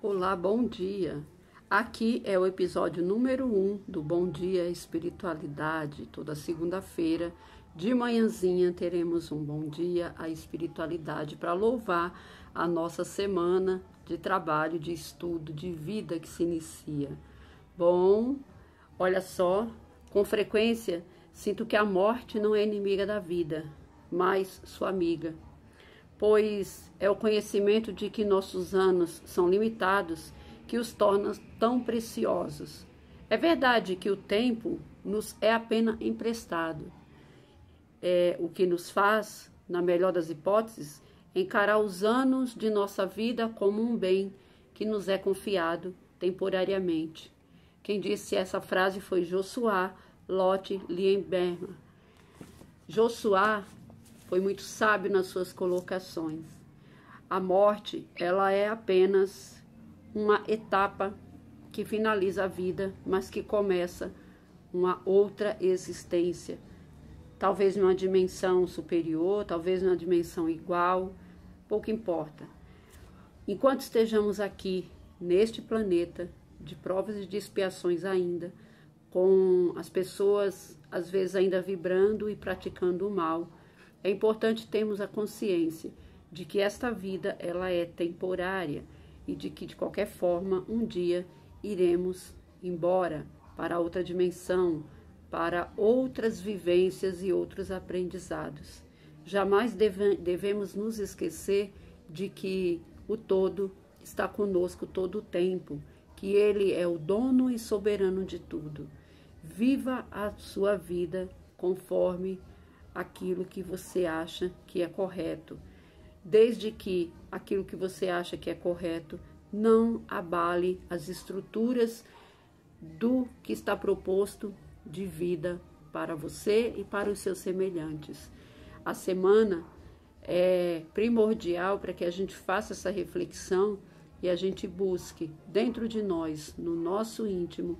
Olá, bom dia! Aqui é o episódio número 1 do Bom Dia à Espiritualidade. Toda segunda-feira, de manhãzinha, teremos um Bom Dia à Espiritualidade para louvar a nossa semana de trabalho, de estudo, de vida que se inicia. Bom, olha só, com frequência sinto que a morte não é inimiga da vida, mas sua amiga. Pois é o conhecimento de que nossos anos são limitados que os torna tão preciosos. É verdade que o tempo nos é apenas emprestado, o que nos faz, na melhor das hipóteses, encarar os anos de nossa vida como um bem que nos é confiado temporariamente. Quem disse essa frase foi Josué Lotte Lieberma. Josué foi muito sábio nas suas colocações. A morte, ela é apenas uma etapa que finaliza a vida, mas que começa uma outra existência. Talvez numa dimensão superior, talvez numa dimensão igual, pouco importa. Enquanto estejamos aqui, neste planeta, de provas e de expiações ainda, com as pessoas, às vezes, ainda vibrando e praticando o mal, é importante termos a consciência de que esta vida ela é temporária e de que, de qualquer forma, um dia iremos embora para outra dimensão, para outras vivências e outros aprendizados. Jamais devemos nos esquecer de que o todo está conosco todo o tempo, que ele é o dono e soberano de tudo. Viva a sua vida conforme aquilo que você acha que é correto, desde que aquilo que você acha que é correto não abale as estruturas do que está proposto de vida para você e para os seus semelhantes. A semana é primordial para que a gente faça essa reflexão e a gente busque dentro de nós, no nosso íntimo,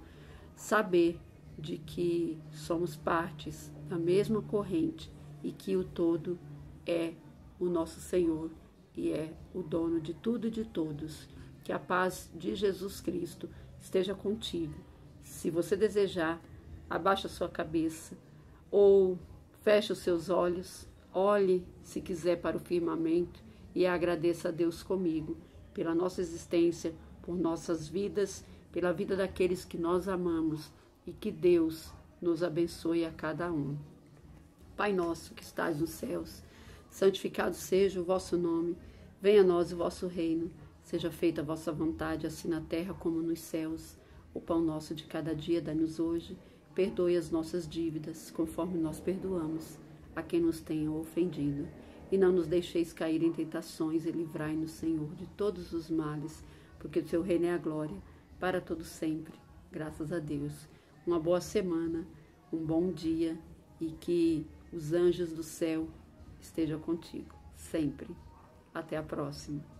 saber de que somos partes da mesma corrente e que o todo é o nosso Senhor e é o dono de tudo e de todos. Que a paz de Jesus Cristo esteja contigo. Se você desejar, abaixa a sua cabeça ou feche os seus olhos, olhe, se quiser, para o firmamento e agradeça a Deus comigo pela nossa existência, por nossas vidas, pela vida daqueles que nós amamos. E que Deus nos abençoe a cada um. Pai nosso que estás nos céus, santificado seja o vosso nome. Venha a nós o vosso reino. Seja feita a vossa vontade, assim na terra como nos céus. O pão nosso de cada dia dai-nos hoje. Perdoe as nossas dívidas, conforme nós perdoamos a quem nos tenha ofendido. E não nos deixeis cair em tentações e livrai-nos, Senhor, de todos os males, porque o seu reino é a glória, para todo sempre. Graças a Deus. Uma boa semana, um bom dia e que os anjos do céu estejam contigo, sempre. Até a próxima.